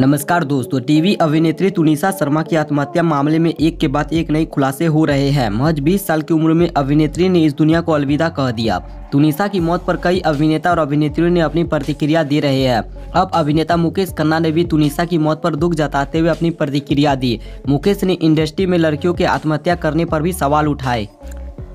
नमस्कार दोस्तों, टीवी अभिनेत्री तुनिशा शर्मा की आत्महत्या मामले में एक के बाद एक नए खुलासे हो रहे हैं। महज 20 साल की उम्र में अभिनेत्री ने इस दुनिया को अलविदा कह दिया। तुनिशा की मौत पर कई अभिनेता और अभिनेत्रियों ने अपनी प्रतिक्रिया दे रहे हैं। अब अभिनेता मुकेश खन्ना ने भी तुनिशा की मौत पर दुख जताते हुए अपनी प्रतिक्रिया दी। मुकेश ने इंडस्ट्री में लड़कियों के आत्महत्या करने पर भी सवाल उठाए।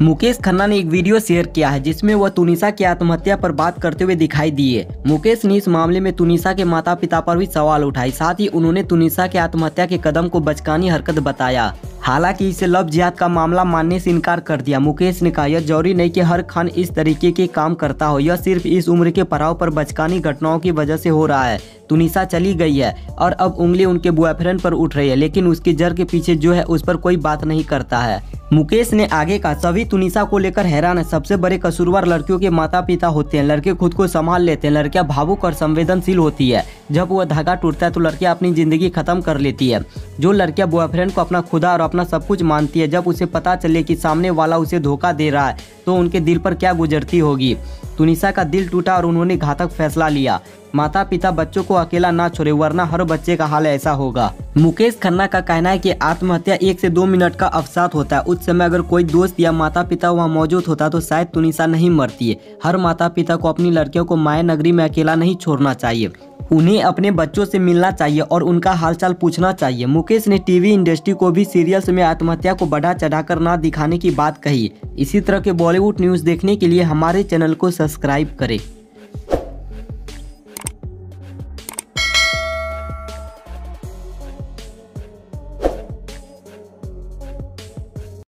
मुकेश खन्ना ने एक वीडियो शेयर किया है जिसमें वह तुनिशा की आत्महत्या पर बात करते हुए दिखाई दिए। मुकेश ने इस मामले में तुनिशा के माता पिता पर भी सवाल उठाए, साथ ही उन्होंने तुनिशा के आत्महत्या के कदम को बचकानी हरकत बताया। हालांकि इसे लव जिहाद का मामला मानने से इनकार कर दिया। मुकेश ने कहा, यह जरूरी नहीं कि हर खान इस तरीके के काम करता हो, यह सिर्फ इस उम्र के पड़ाव पर बचकानी घटनाओं की वजह से हो रहा है। तुनिशा चली गई है और अब उंगली उनके बॉयफ्रेंड पर उठ रही है, लेकिन उसकी जड़ के पीछे जो है उस पर कोई बात नहीं करता है। मुकेश ने आगे कहा, सभी तुनिशा को लेकर हैरान है। सबसे बड़े कसूरवार लड़कियों के माता पिता होते हैं। लड़के खुद को संभाल लेते हैं, लड़कियां भावुक और संवेदनशील होती है। जब वह धागा टूटता है तो लड़कियां अपनी जिंदगी खत्म कर लेती है। जो लड़कियां बॉयफ्रेंड को अपना खुदा और अपना सब कुछ मानती है, जब उसे पता चले कि सामने वाला उसे धोखा दे रहा है तो उनके दिल पर क्या गुजरती होगी। तुनिशा का दिल टूटा और उन्होंने घातक फैसला लिया। माता पिता बच्चों को अकेला ना छोड़े, वरना हर बच्चे का हाल ऐसा होगा। मुकेश खन्ना का कहना है कि आत्महत्या 1 से 2 मिनट का अवसाद होता है। उस समय अगर कोई दोस्त या माता पिता वहाँ मौजूद होता तो शायद तुनिशा नहीं मरती है। हर माता पिता को अपनी लड़कियों को माया नगरी में अकेला नहीं छोड़ना चाहिए, उन्हें अपने बच्चों से मिलना चाहिए और उनका हालचाल पूछना चाहिए। मुकेश ने टीवी इंडस्ट्री को भी सीरियल्स में आत्महत्या को बढ़ा चढ़ाकर ना दिखाने की बात कही। इसी तरह के बॉलीवुड न्यूज़ देखने के लिए हमारे चैनल को सब्सक्राइब करें।